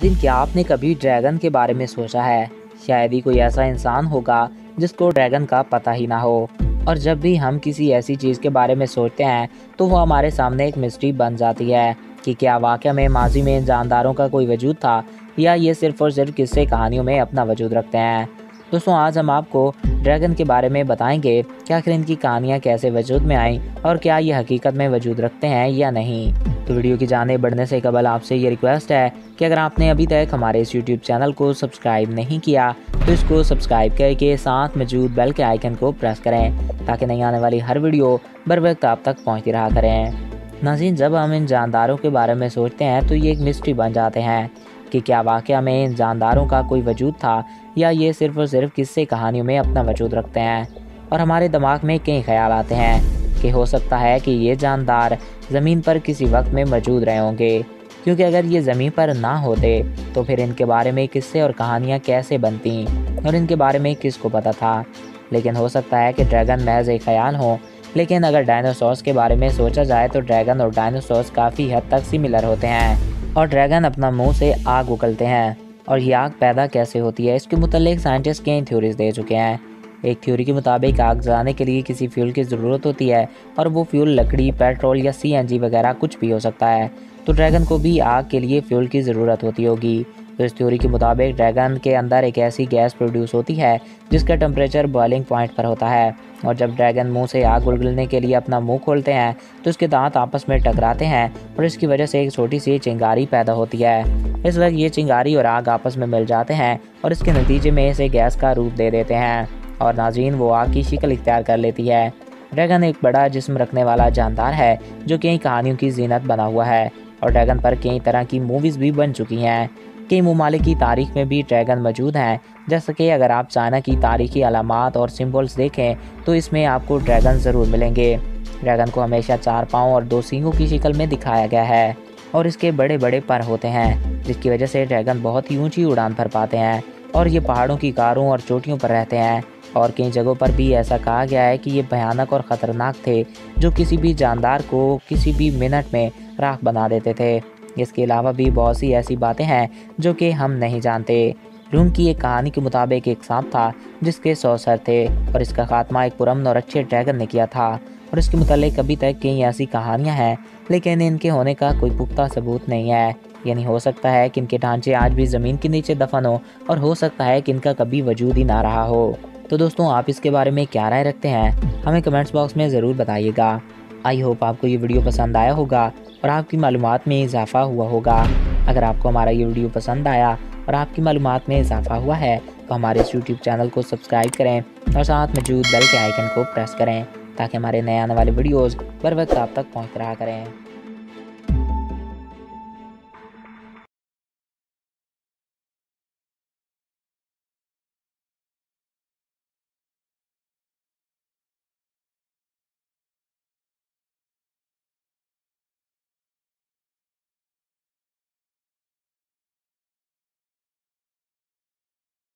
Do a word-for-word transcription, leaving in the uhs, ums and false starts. दिन क्या आपने कभी ड्रैगन के बारे में सोचा है? शायद ही कोई ऐसा इंसान होगा जिसको ड्रैगन का पता ही ना हो। और जब भी हम किसी ऐसी चीज़ के बारे में सोचते हैं तो वो हमारे सामने एक मिस्ट्री बन जाती है कि क्या वाकई में माजी में इन जानदारों का कोई वजूद था या ये सिर्फ और सिर्फ किस्से कहानियों में अपना वजूद रखते हैं। दोस्तों, आज हम आपको ड्रैगन के बारे में बताएंगे कि आखिर इनकी कहानियाँ कैसे वजूद में आईं और क्या ये हकीकत में वजूद रखते हैं या नहीं। तो वीडियो की जाने बढ़ने से कबल आपसे ये रिक्वेस्ट है कि अगर आपने अभी तक हमारे इस यूट्यूब चैनल को सब्सक्राइब नहीं किया तो इसको सब्सक्राइब करके साथ मौजूद बेल के आइकन को प्रेस करें ताकि नई आने वाली हर वीडियो बर वक्त आप तक पहुँचती रहा करें। नाज़रीन, जब हम इन जानदारों के बारे में सोचते हैं तो ये एक मिस्ट्री बन जाते हैं कि क्या वाकई में इन जानदारों का कोई वजूद था या ये सिर्फ और सिर्फ किस्से कहानियों में अपना वजूद रखते हैं। और हमारे दिमाग में कई ख्याल आते हैं कि हो सकता है कि ये जानदार ज़मीन पर किसी वक्त में मौजूद रहे होंगे, क्योंकि अगर ये ज़मीन पर ना होते तो फिर इनके बारे में किस्से और कहानियाँ कैसे बनती और इनके बारे में किसको पता था। लेकिन हो सकता है कि ड्रैगन महज एक ख्याल हो। लेकिन अगर डायनासोर्स के बारे में सोचा जाए तो ड्रैगन और डायनासोर्स काफ़ी हद तक सिमिलर होते हैं। और ड्रैगन अपना मुँह से आग उगलते हैं और ये आग पैदा कैसे होती है इसके मुतालिक साइंटिस्ट कई थ्योरीज दे चुके हैं। एक थ्योरी के मुताबिक आग जलाने के लिए किसी फ्यूल की ज़रूरत होती है और वो फ्यूल लकड़ी, पेट्रोल या सी एन जी वगैरह कुछ भी हो सकता है। तो ड्रैगन को भी आग के लिए फ्यूल की ज़रूरत होती होगी। तो इस थ्योरी के मुताबिक ड्रैगन के अंदर एक ऐसी गैस प्रोड्यूस होती है जिसका टेम्परेचर बॉइलिंग पॉइंट पर होता है और जब ड्रैगन मुंह से आग उगलने के लिए अपना मुंह खोलते हैं तो उसके दांत आपस में टकराते हैं और इसकी वजह से एक छोटी सी चिंगारी पैदा होती है। इस वक्त ये चिंगारी और आग आपस में मिल जाते हैं और इसके नतीजे में इसे गैस का रूप दे देते हैं और नाज़रीन वो आग की शिकल इख्तियार कर लेती है। ड्रैगन एक बड़ा जिस्म रखने वाला जानदार है जो कई कहानियों की जीनत बना हुआ है और ड्रैगन पर कई तरह की मूवीज़ भी बन चुकी हैं। कई ममालिक की तारीख में भी ड्रैगन मौजूद हैं, जैसे कि अगर आप चाइना की तारीखी अलामात और सिम्बल्स देखें तो इसमें आपको ड्रैगन ज़रूर मिलेंगे। ड्रैगन को हमेशा चार पाँव और दो सींगों की शिकल में दिखाया गया है और इसके बड़े बड़े पर होते हैं जिसकी वजह से ड्रैगन बहुत ही ऊँची उड़ान भर पाते हैं और ये पहाड़ों की गारों और चोटियों पर रहते हैं। और कई जगहों पर भी ऐसा कहा गया है कि ये भयानक और ख़तरनाक थे जो किसी भी जानदार को किसी भी मिनट में राख बना देते थे। इसके अलावा भी बहुत सी ऐसी बातें हैं जो कि हम नहीं जानते। लूम की एक कहानी के मुताबिक एक सांप था जिसके सौ सर थे और इसका खात्मा एक पुरमन और अच्छे ड्रैगन ने किया था और इसके मुतालिक अभी तक कई ऐसी कहानियाँ हैं लेकिन इनके होने का कोई पुख्ता सबूत नहीं है। यानी हो सकता है कि इनके ढांचे आज भी ज़मीन के नीचे दफन हो और हो सकता है कि इनका कभी वजूद ही ना रहा हो। तो दोस्तों, आप इसके बारे में क्या राय रखते हैं हमें कमेंट्स बॉक्स में ज़रूर बताइएगा। आई होप आपको ये वीडियो पसंद आया होगा और आपकी मालूमात में इजाफ़ा हुआ होगा। अगर आपको हमारा ये वीडियो पसंद आया और आपकी मालूमात में इजाफ़ा हुआ है तो हमारे इस यूट्यूब चैनल को सब्सक्राइब करें और साथ मौजूद बेल के आइकन को प्रेस करें ताकि हमारे नए आने वाले वीडियोज़ बर वक्त आप तक पहुँच रहा करें।